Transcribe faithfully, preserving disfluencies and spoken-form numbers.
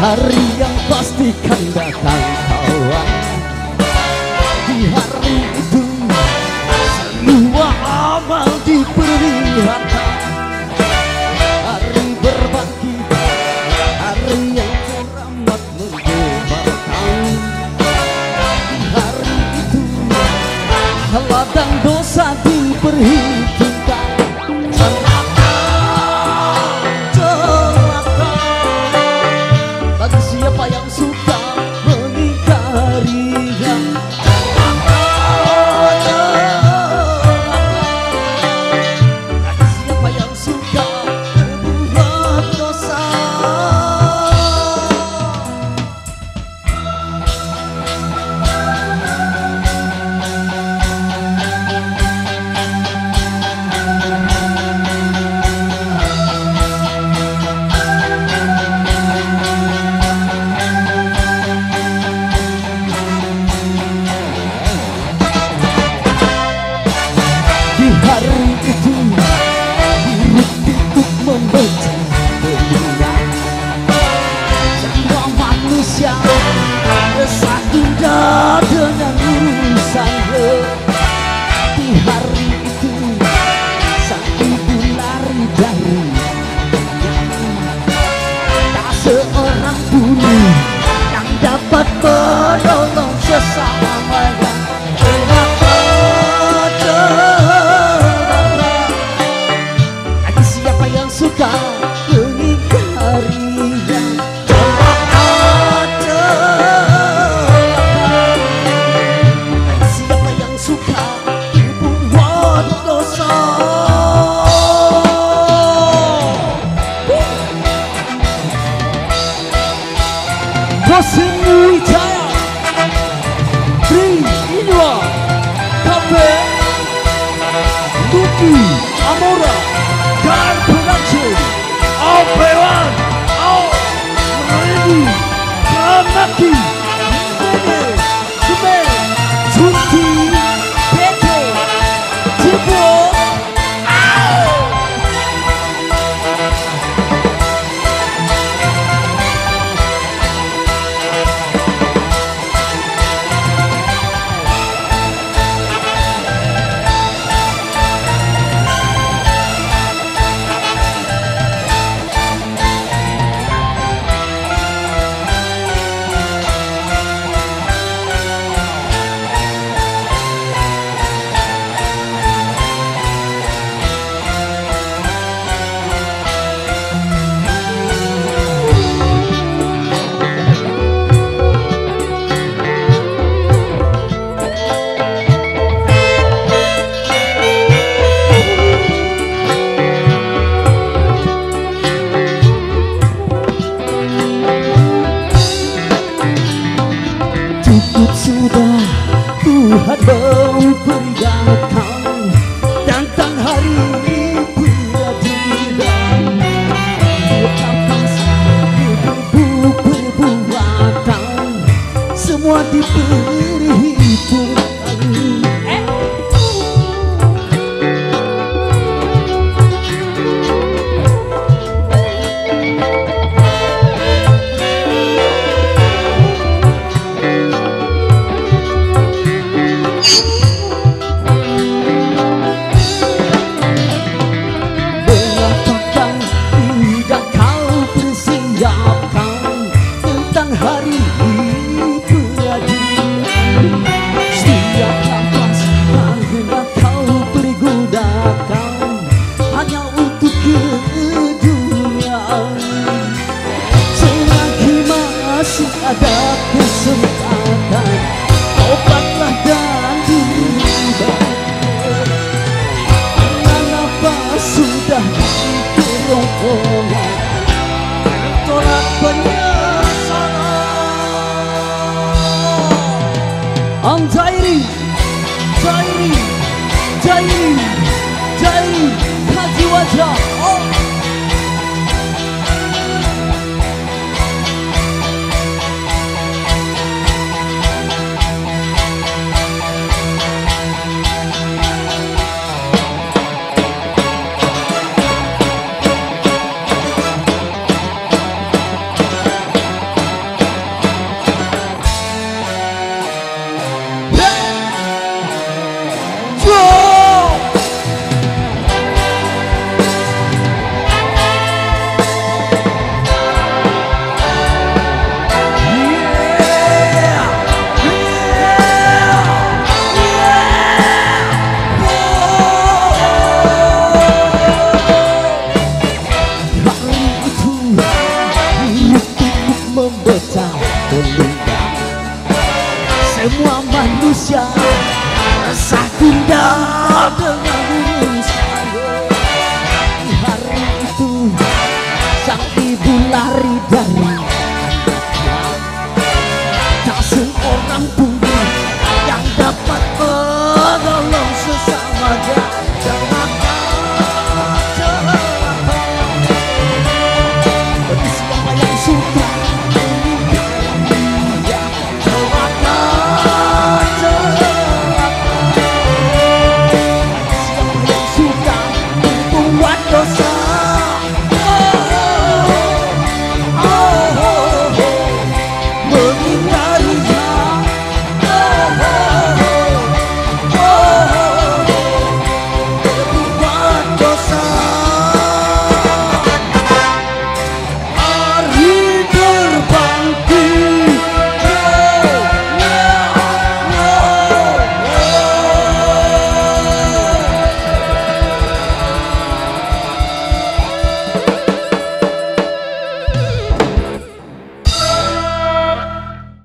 hari yang pastikan datang kawan. Di hari itu semua amal diperlihatkan. Hari berbangkit, hari yang keramat menggebarkan. Di hari itu ladang dosa diperhitungkan. semua manusia resah pindah denganmu sayang. Di hari itu sang ibu lari dari tak seorang pun